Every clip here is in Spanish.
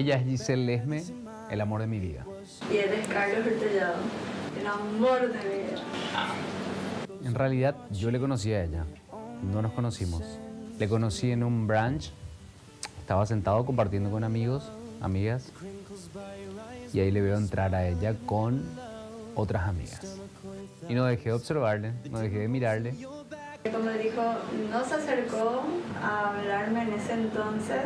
Ella es Giselle Esme, el amor de mi vida. Y él es Carlos Hurtillado, el amor de mi vida. En realidad, yo le conocí a ella. No nos conocimos. Le conocí en un brunch. Estaba sentado compartiendo con amigos, amigas. Y ahí le veo entrar a ella con otras amigas. Y no dejé de observarle, no dejé de mirarle. Como dijo, no se acercó a hablarme en ese entonces,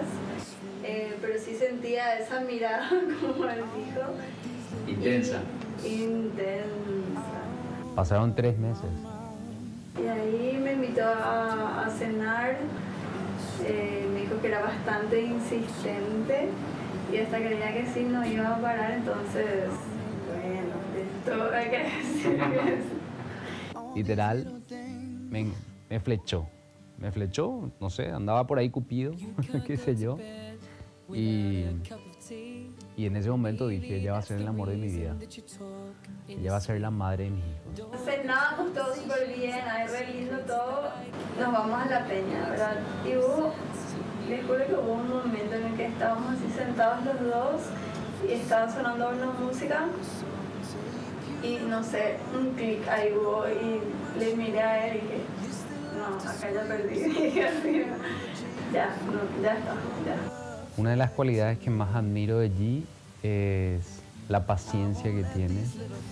pero sí sentía esa mirada, como él dijo. Intensa. Intensa. Pasaron 3 meses. Y ahí me invitó a cenar, me dijo que era bastante insistente y hasta creía que sí no iba a parar, entonces, bueno, esto hay que decir que es. Literal, me flechó. Me flechó, no sé, andaba por ahí cupido, qué sé yo. Y en ese momento dije, ella va a ser el amor de mi vida. Ella va a ser la madre de mis hijos. Cenábamos todos súper bien, ahí re lindo todo. Nos vamos a la peña, ¿verdad? Y hubo, les juro que hubo un momento en el que estábamos así sentados los dos y estaba sonando una música. Y no sé, un clic ahí hubo y le miré a él y dije, no, acá ya perdí. Ya está. Una de las cualidades que más admiro de Gi es la paciencia que tiene,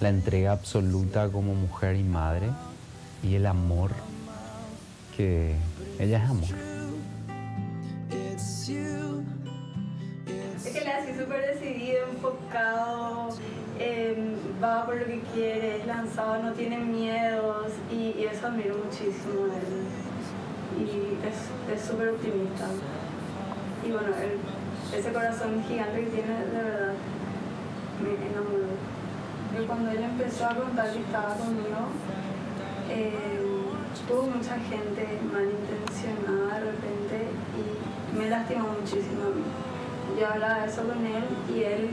la entrega absoluta como mujer y madre, y el amor, que ella es amor. Es que le hace súper decidido, enfocado, va por lo que quiere, es lanzado, no tiene miedos, y eso admiro muchísimo de él. Y es súper optimista. Y bueno, ese corazón gigante que tiene, de verdad, me enamoró. Yo cuando él empezó a contar que estaba conmigo, tuvo mucha gente malintencionada de repente y me lastimó muchísimo a mí. Yo hablaba eso con él y él,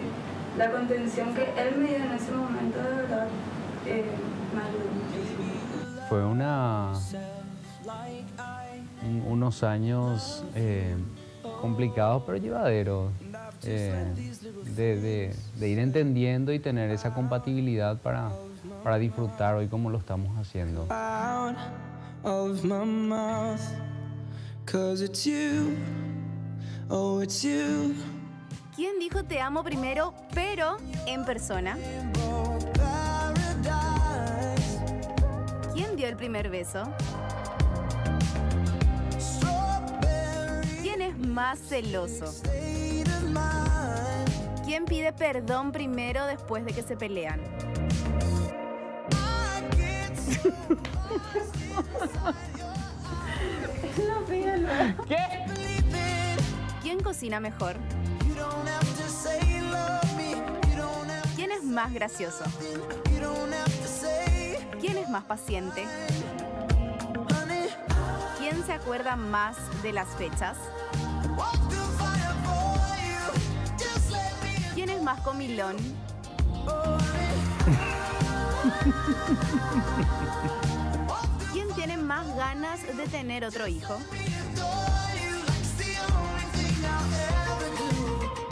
la contención que él me dio en ese momento, de verdad, me ayudó muchísimo. Fue unos años complicados pero llevaderos, de ir entendiendo y tener esa compatibilidad para disfrutar hoy como lo estamos haciendo. ¿Quién dijo te amo primero, pero en persona? ¿Quién dio el primer beso? Más celoso. ¿Quién pide perdón primero después de que se pelean? ¿Qué? ¿Quién cocina mejor? ¿Quién es más gracioso? ¿Quién es más paciente? ¿Quién se acuerda más de las fechas? ¿Quién es más comilón? ¿Quién tiene más ganas de tener otro hijo?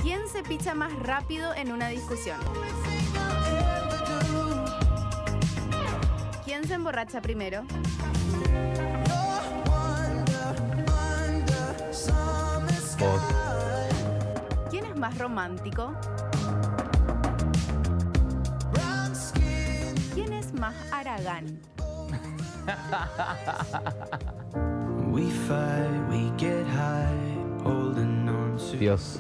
¿Quién se picha más rápido en una discusión? ¿Quién se emborracha primero? ¿Quién es más romántico? ¿Quién es más haragán? Dios. Dios.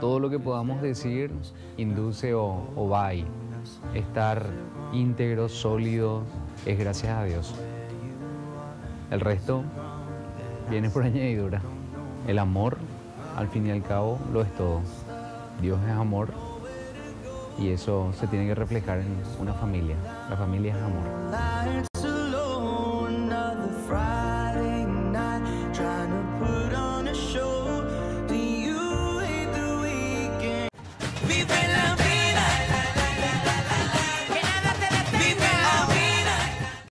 Todo lo que podamos decir induce o va ahí. Estar íntegro, sólido, es gracias a Dios. El resto viene por añadidura. El amor, al fin y al cabo, lo es todo. Dios es amor y eso se tiene que reflejar en una familia. La familia es amor.